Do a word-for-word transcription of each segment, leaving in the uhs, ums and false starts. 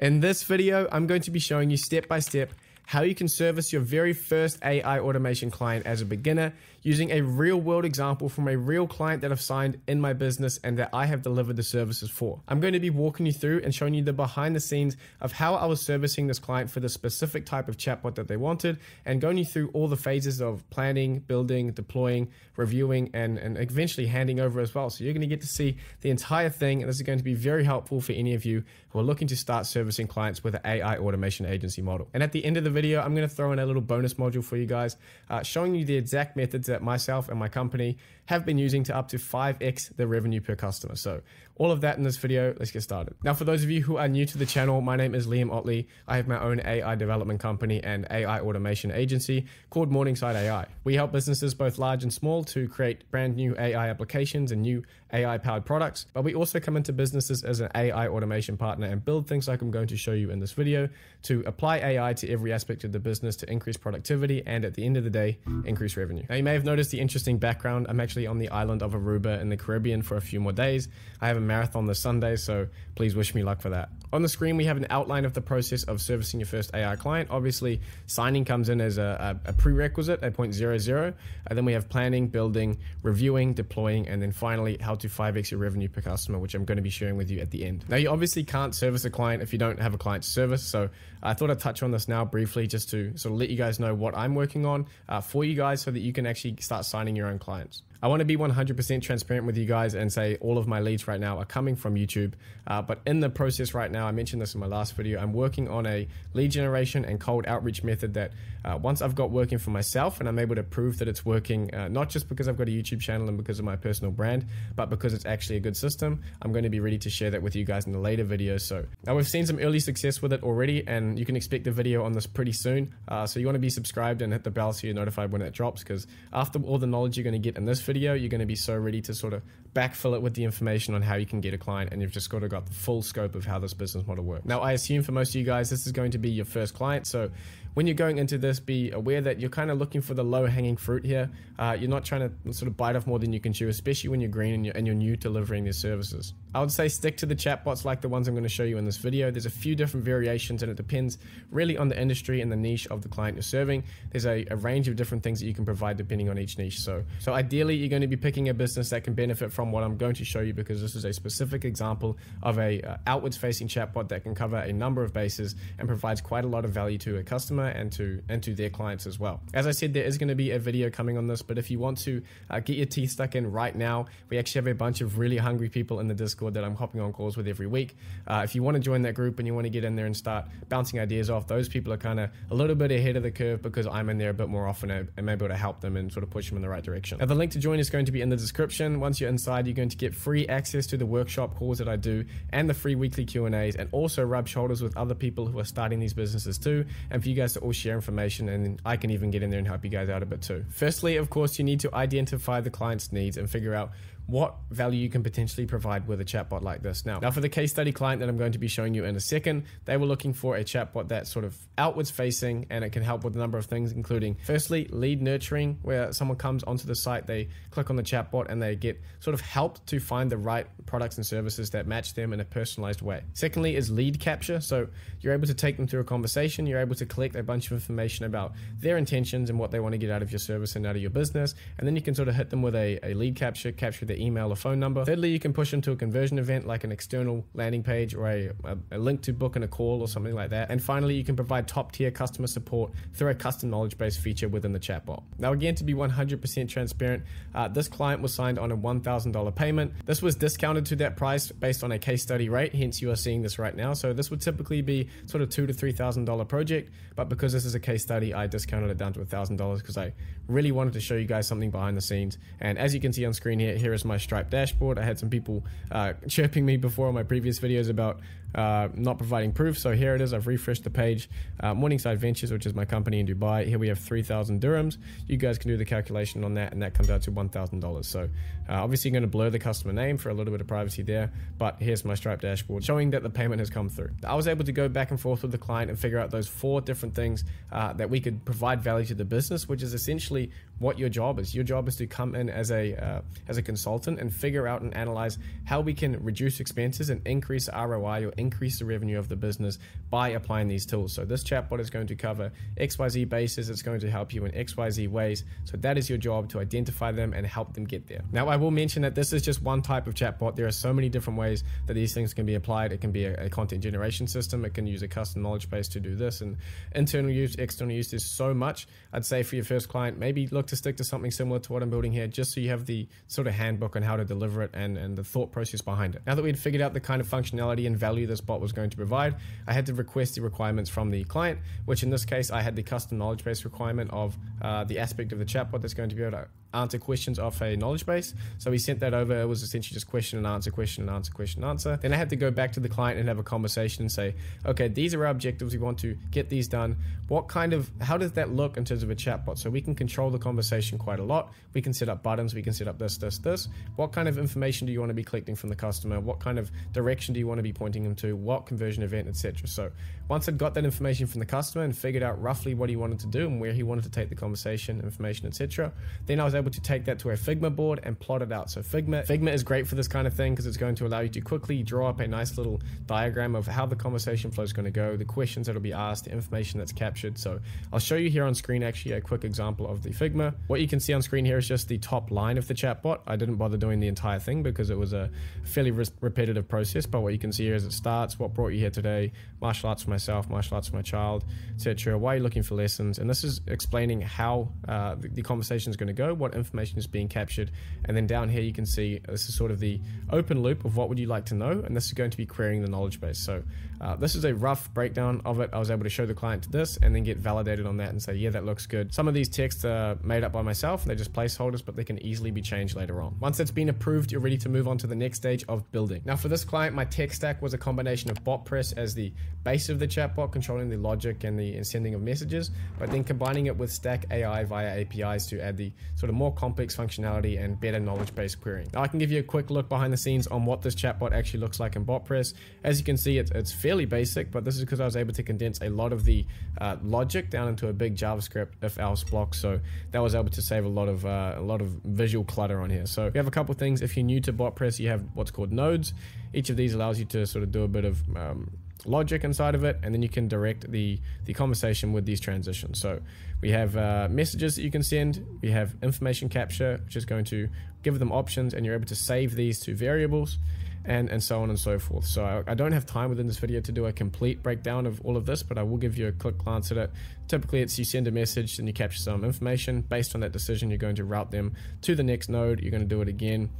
In this video, I'm going to be showing you step by step how you can service your very first A I automation client as a beginner using a real world example from a real client that I've signed in my business and that I have delivered the services for. I'm going to be walking you through and showing you the behind the scenes of how I was servicing this client for the specific type of chatbot that they wanted and going you through all the phases of planning, building, deploying, reviewing, and, and eventually handing over as well. So you're going to get to see the entire thing, and this is going to be very helpful for any of you who are looking to start servicing clients with an A I automation agency model. And at the end of the video, Video, I'm going to throw in a little bonus module for you guys uh, showing you the exact methods that myself and my company have been using to up to five X the revenue per customer. So all of that in this video, let's get started. Now, for those of you who are new to the channel, my name is Liam Ottley. I have my own A I development company and A I automation agency called Morningside A I. We help businesses both large and small to create brand new A I applications and new A I powered products, but we also come into businesses as an A I automation partner and build things like I'm going to show you in this video to apply A I to every aspect of the business to increase productivity and, at the end of the day, increase revenue. Now, you may have noticed the interesting background. I'm actually on the island of Aruba in the Caribbean for a few more days. I have a marathon this Sunday, so please wish me luck for that. On the screen, we have an outline of the process of servicing your first A I client. Obviously, signing comes in as a, a, a prerequisite at zero point zero zero, and then we have planning, building, reviewing, deploying, and then finally how to five X your revenue per customer, which I'm going to be sharing with you at the end. Now, you obviously can't service a client if you don't have a client to service, so I thought I'd touch on this now briefly just to sort of let you guys know what I'm working on uh, for you guys so that you can actually start signing your own clients. I want to be one hundred percent transparent with you guys and say all of my leads right now are coming from YouTube. Uh, but in the process right now, I mentioned this in my last video, I'm working on a lead generation and cold outreach method that uh, once I've got working for myself and I'm able to prove that it's working, uh, not just because I've got a YouTube channel and because of my personal brand, but because it's actually a good system, I'm going to be ready to share that with you guys in the later videos. So now we've seen some early success with it already, and you can expect a video on this pretty soon. Uh, so you want to be subscribed and hit the bell so you're notified when it drops, because after all the knowledge you're going to get in this video, video you're going to be so ready to sort of backfill it with the information on how you can get a client, and you've just got to got the full scope of how this business model works. Now, I assume for most of you guys this is going to be your first client, so when you're going into this, be aware that you're kind of looking for the low-hanging fruit here. Uh, you're not trying to sort of bite off more than you can chew, especially when you're green and you're, and you're new delivering these services. I would say stick to the chatbots like the ones I'm going to show you in this video. There's a few different variations, and it depends really on the industry and the niche of the client you're serving. There's a, a range of different things that you can provide depending on each niche. So, so ideally, you're going to be picking a business that can benefit from what I'm going to show you, because this is a specific example of a uh, outwards-facing chatbot that can cover a number of bases and provides quite a lot of value to a customer and to and to their clients as well. As I said, there is going to be a video coming on this, but if you want to uh, get your teeth stuck in right now, we actually have a bunch of really hungry people in the Discord that I'm hopping on calls with every week. Uh, if you want to join that group and you want to get in there and start bouncing ideas off, those people are kind of a little bit ahead of the curve because I'm in there a bit more often and I'm able to help them and sort of push them in the right direction. Now, the link to join is going to be in the description. Once you're inside, you're going to get free access to the workshop calls that I do and the free weekly Q and A's, and also rub shoulders with other people who are starting these businesses too, and for you guys to all share information, and I can even get in there and help you guys out a bit too. Firstly, of course, you need to identify the client's needs and figure out what value you can potentially provide with a chatbot like this. Now, now for the case study client that I'm going to be showing you in a second, they were looking for a chatbot that's sort of outwards facing, and it can help with a number of things, including firstly, lead nurturing, where someone comes onto the site, they click on the chatbot and they get sort of helped to find the right products and services that match them in a personalized way. Secondly is lead capture. So you're able to take them through a conversation, you're able to collect a bunch of information about their intentions and what they want to get out of your service and out of your business. And then you can sort of hit them with a, a lead capture, capture their email or phone number. Thirdly, you can push them to a conversion event like an external landing page or a, a, a link to book in a call or something like that. And finally, you can provide top tier customer support through a custom knowledge base feature within the chatbot. Now, again, to be one hundred percent transparent, uh, this client was signed on a one thousand dollar payment. This was discounted to that price based on a case study rate, hence you are seeing this right now. So this would typically be sort of two to three thousand dollar project, but because this is a case study, I discounted it down to a thousand dollars because I really wanted to show you guys something behind the scenes. And as you can see on screen here, here is my Stripe dashboard. I had some people uh, chirping me before on my previous videos about uh, not providing proof, so here it is. I've refreshed the page. uh, Morningside Ventures, which is my company in Dubai, here we have three thousand dirhams. You guys can do the calculation on that, and that comes out to one thousand dollars. So uh, obviously you're going to blur the customer name for a little bit of privacy there, but here's my Stripe dashboard showing that the payment has come through. I was able to go back and forth with the client and figure out those four different things uh, that we could provide value to the business, which is essentially what your job is. Your job is to come in as a uh, as a consultant and figure out and analyze how we can reduce expenses and increase R O I or increase the revenue of the business by applying these tools. So this chatbot is going to cover X Y Z bases. It's going to help you in X Y Z ways. So that is your job, to identify them and help them get there. Now, I will mention that this is just one type of chatbot. There are so many different ways that these things can be applied. It can be a, a content generation system. It can use a custom knowledge base to do this, and internal use, external use, there's so much. I'd say for your first client, maybe look to stick to something similar to what I'm building here, just so you have the sort of handbook on how to deliver it and, and the thought process behind it. Now that we'd figured out the kind of functionality and value this bot was going to provide, I had to request the requirements from the client, which in this case, I had the custom knowledge base requirement of uh, the aspect of the chatbot that's going to be able to answer questions off a knowledge base. So we sent that over. It was essentially just question and answer, question and answer, question and answer. Then I had to go back to the client and have a conversation and say, okay, these are our objectives. We want to get these done. What kind of, how does that look in terms of a chatbot? So we can control the conversation quite a lot. We can set up buttons. We can set up this, this, this. What kind of information do you want to be collecting from the customer? What kind of direction do you want to be pointing them to? What conversion event, et cetera. So once I'd got that information from the customer and figured out roughly what he wanted to do and where he wanted to take the conversation, information, et cetera, then I was able to take that to a Figma board and plot it out. So Figma, Figma is great for this kind of thing because it's going to allow you to quickly draw up a nice little diagram of how the conversation flow is going to go, the questions that'll be asked, the information that's captured. So I'll show you here on screen actually a quick example of the Figma. What you can see on screen here is just the top line of the chatbot. I didn't bother doing the entire thing because it was a fairly re- repetitive process, but what you can see here is it starts, what brought you here today, martial arts for myself, martial arts for my child, et cetera. Why are you looking for lessons? And this is explaining how uh, the, the conversation is going to go, what information is being captured, and then down here you can see this is sort of the open loop of what would you like to know, and this is going to be querying the knowledge base. So uh, this is a rough breakdown of it. I was able to show the client this and then get validated on that and say, yeah, that looks good. Some of these texts are made up by myself and they're just placeholders, but they can easily be changed later on. Once it's been approved, you're ready to move on to the next stage of building. Now for this client, my tech stack was a combination of Botpress as the base of the chatbot, controlling the logic and the sending of messages, but then combining it with Stack A I via A P Is to add the sort of more complex functionality and better knowledge-based querying. Now I can give you a quick look behind the scenes on what this chatbot actually looks like in Botpress. As you can see, it's, it's fairly basic, but this is because I was able to condense a lot of the uh, logic down into a big JavaScript if-else block, so that was able to save a lot of uh, a lot of visual clutter on here. So you have a couple of things. If you're new to Botpress, you have what's called nodes. Each of these allows you to sort of do a bit of um, logic inside of it, and then you can direct the the conversation with these transitions. So we have uh, messages that you can send, we have information capture, which is going to give them options, and you're able to save these to variables, and and so on and so forth. So I, I don't have time within this video to do a complete breakdown of all of this, but I will give you a quick glance at it. Typically it's you send a message and you capture some information. Based on that decision, you're going to route them to the next node. You're going to do it again,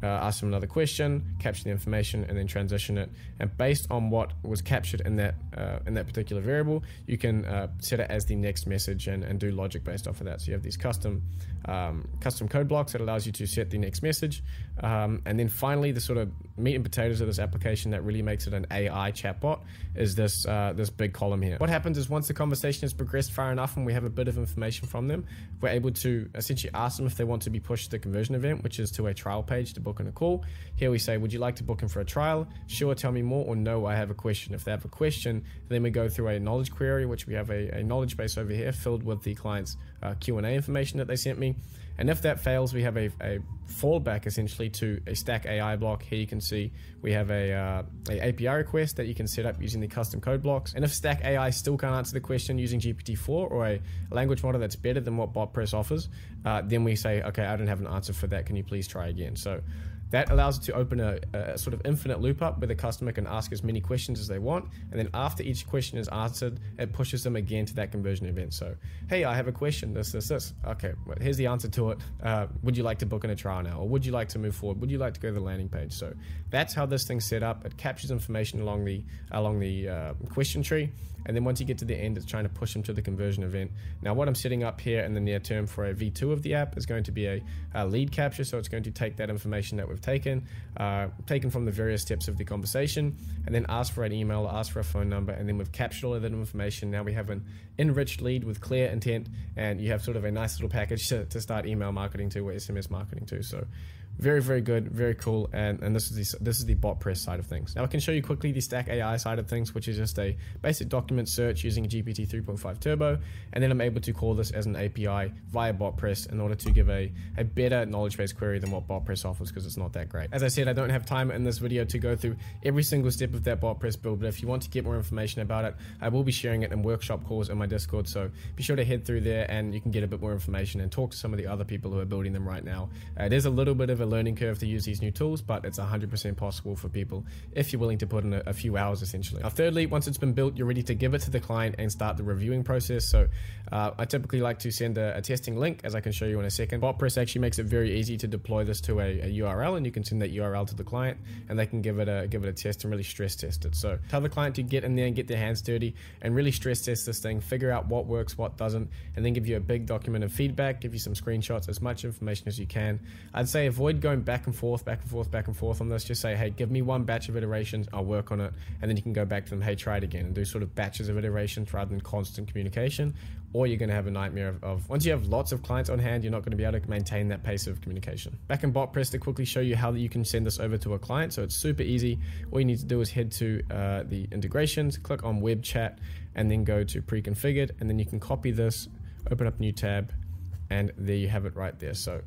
Uh, ask them another question, capture the information, and then transition it. And based on what was captured in that uh, in that particular variable, you can uh, set it as the next message and, and do logic based off of that. So you have these custom um, custom code blocks that allows you to set the next message. Um, and then finally, the sort of meat and potatoes of this application that really makes it an A I chatbot is this uh, this big column here. What happens is once the conversation has progressed far enough and we have a bit of information from them, we're able to essentially ask them if they want to be pushed to the conversion event, which is to a trial page to book in a call. Here we say, would you like to book in for a trial? Sure, tell me more, or no, I have a question. If they have a question, then we go through a knowledge query, which we have a, a knowledge base over here filled with the client's uh, Q and A information that they sent me. And if that fails, we have a, a fallback essentially to a Stack A I block. Here you can see we have a, uh, a API request that you can set up using the custom code blocks. And if Stack A I still can't answer the question using G P T four or a language model that's better than what Botpress offers, uh, then we say, okay, I don't have an answer for that. Can you please try again? So that allows it to open a, a sort of infinite loop up where the customer can ask as many questions as they want. And then after each question is answered, it pushes them again to that conversion event. So, hey, I have a question, this, this, this. Okay, well, here's the answer to it. Uh, would you like to book in a trial now? Or would you like to move forward? Would you like to go to the landing page? So that's how this thing's set up. It captures information along the, along the uh, question tree. And then once you get to the end, it's trying to push them to the conversion event. Now, what I'm setting up here in the near term for a V two of the app is going to be a, a lead capture. So it's going to take that information that we've taken uh, taken from the various steps of the conversation, and then ask for an email, ask for a phone number, and then we've captured all of that information. Now we have an enriched lead with clear intent, and you have sort of a nice little package to, to start email marketing to or S M S marketing to. So very, very good, very cool, and, and this is the, this is the Botpress side of things. Now I can show you quickly the Stack A I side of things, which is just a basic document search using G P T three point five Turbo, and then I'm able to call this as an A P I via Botpress in order to give a, a better knowledge-based query than what Botpress offers, because it's not not that great. As I said, I don't have time in this video to go through every single step of that Botpress build, but if you want to get more information about it, I will be sharing it in workshop calls in my Discord, so be sure to head through there and you can get a bit more information and talk to some of the other people who are building them right now. It is a little bit of a learning curve to use these new tools, but it's one hundred percent possible for people if you're willing to put in a, a few hours essentially. Now thirdly, once it's been built, you're ready to give it to the client and start the reviewing process. So uh, I typically like to send a, a testing link, as I can show you in a second. Botpress actually makes it very easy to deploy this to a, a U R L, and you can send that U R L to the client and they can give it a give it a test and really stress test it. So tell the client to get in there and get their hands dirty and really stress test this thing, figure out what works, what doesn't, and then give you a big document of feedback, give you some screenshots, as much information as you can. I'd say avoid going back and forth, back and forth, back and forth on this. Just say, hey, give me one batch of iterations, I'll work on it, and then you can go back to them, hey, try it again, and do sort of batches of iterations rather than constant communication, or you're going to have a nightmare of, of once you have lots of clients on hand, you're not going to be able to maintain that pace of communication. Back in Botpress, to quickly show you how you can send this over to a client, so it's super easy. All you need to do is head to uh, the integrations, click on web chat, and then go to pre-configured, and then you can copy this, open up new tab, and there you have it right there. So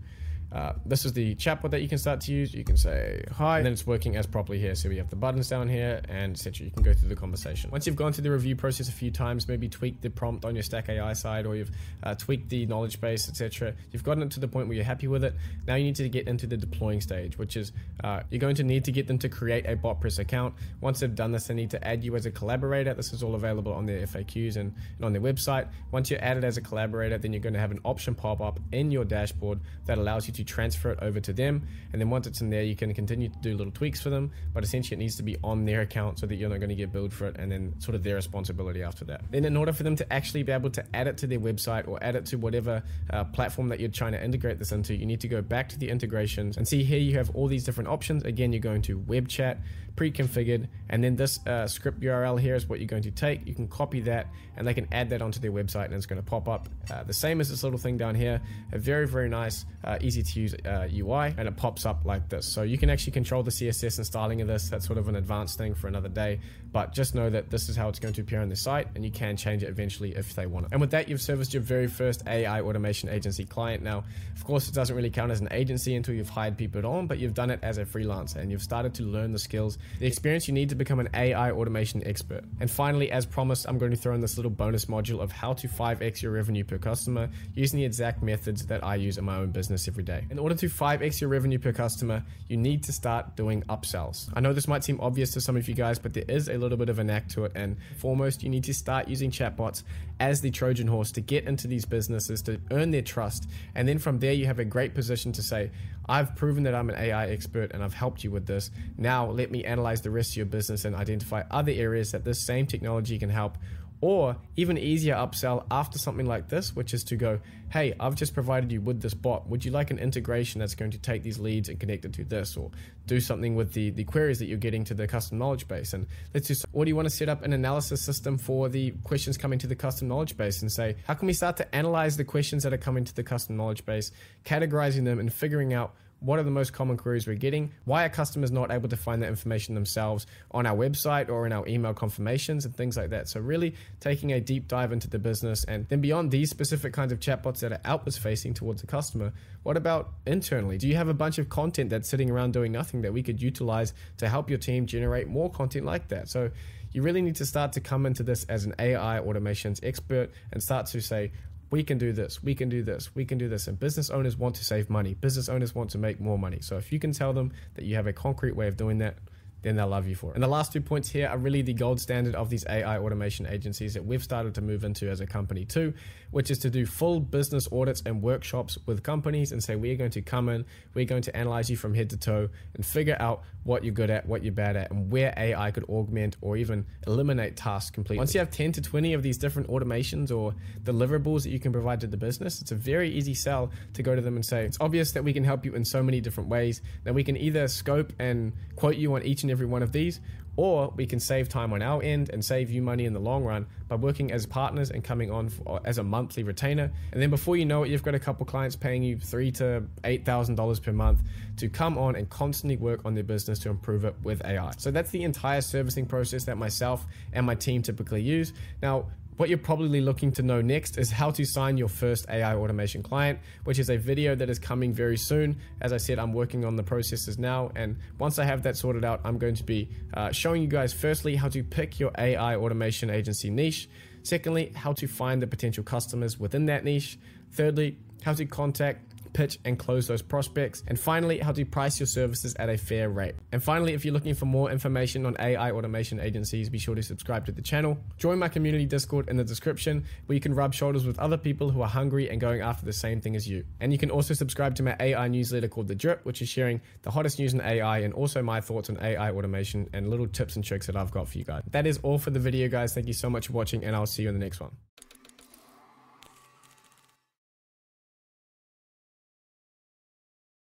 Uh, this is the chatbot that you can start to use. You can say hi, and then it's working as properly here. So we have the buttons down here, and essentially you can go through the conversation. Once you've gone through the review process a few times, maybe tweaked the prompt on your Stack A I side, or you've uh, tweaked the knowledge base, et cetera. You've gotten it to the point where you're happy with it. Now you need to get into the deploying stage, which is uh, you're going to need to get them to create a Botpress account. Once they've done this, they need to add you as a collaborator. This is all available on their F A Qs and, and on their website. Once you're added as a collaborator, then you're going to have an option pop up in your dashboard that allows you to transfer it over to them, and then once it's in there, you can continue to do little tweaks for them, but essentially it needs to be on their account so that you're not going to get billed for it, and then sort of their responsibility after that. Then in order for them to actually be able to add it to their website or add it to whatever uh, platform that you're trying to integrate this into, you need to go back to the integrations and see here you have all these different options. Again, you're going to web chat, pre-configured, and then this uh, script U R L here is what you're going to take. You can copy that and they can add that onto their website, and it's going to pop up uh, the same as this little thing down here, a very very nice uh, easy to use uh, U I, and it pops up like this. So you can actually control the C S S and styling of this. That's sort of an advanced thing for another day, but just know that this is how it's going to appear on the site, and you can change it eventually if they want it. And with that, you've serviced your very first A I automation agency client. Now of course it doesn't really count as an agency until you've hired people on, but you've done it as a freelancer and you've started to learn the skills, the experience you need to become an A I automation expert. And finally, as promised, I'm going to throw in this little bonus module of how to five X your revenue per customer using the exact methods that I use in my own business every day. In order to five X your revenue per customer, you need to start doing upsells. I know this might seem obvious to some of you guys, but there is a little bit of an act to it. And foremost, you need to start using chatbots as the Trojan horse to get into these businesses, to earn their trust. And then from there, you have a great position to say, I've proven that I'm an A I expert and I've helped you with this. Now let me analyze the rest of your business and identify other areas that this same technology can help. Or even easier upsell after something like this, which is to go, hey, I've just provided you with this bot. Would you like an integration that's going to take these leads and connect it to this, or do something with the, the queries that you're getting to the custom knowledge base? And let's just, or do you want to set up an analysis system for the questions coming to the custom knowledge base and say, how can we start to analyze the questions that are coming to the custom knowledge base, categorizing them and figuring out what are the most common queries we're getting? Why are customers not able to find that information themselves on our website or in our email confirmations and things like that? So really taking a deep dive into the business. And then beyond these specific kinds of chatbots that are outwards facing towards the customer, what about internally? Do you have a bunch of content that's sitting around doing nothing that we could utilize to help your team generate more content like that? So you really need to start to come into this as an A I automations expert and start to say, we can do this, we can do this, we can do this. And business owners want to save money. Business owners want to make more money. So if you can tell them that you have a concrete way of doing that, then they'll love you for it. And the last two points here are really the gold standard of these A I automation agencies that we've started to move into as a company too, which is to do full business audits and workshops with companies and say, we're going to come in, we're going to analyze you from head to toe and figure out what you're good at, what you're bad at, and where A I could augment or even eliminate tasks completely. Once you have ten to twenty of these different automations or deliverables that you can provide to the business, it's a very easy sell to go to them and say, it's obvious that we can help you in so many different ways, that we can either scope and quote you on each and every one of these, or we can save time on our end and save you money in the long run by working as partners and coming on for, as a monthly retainer. And then before you know it, you've got a couple clients paying you three to eight thousand dollars per month to come on and constantly work on their business to improve it with A I. So that's the entire servicing process that myself and my team typically use. Now What you're probably looking to know next is how to sign your first A I automation client, which is a video that is coming very soon. As I said, I'm working on the processes now, and once I have that sorted out, I'm going to be uh, showing you guys firstly how to pick your A I automation agency niche. Secondly, how to find the potential customers within that niche. Thirdly, how to contact, pitch and close those prospects, and finally how to price your services at a fair rate. And finally, if you're looking for more information on A I automation agencies, be sure to subscribe to the channel, join my community Discord in the description where you can rub shoulders with other people who are hungry and going after the same thing as you. And you can also subscribe to my A I newsletter called The Drip, which is sharing the hottest news in A I and also my thoughts on A I automation and little tips and tricks that I've got for you guys. That is all for the video, guys. Thank you so much for watching, and I'll see you in the next one.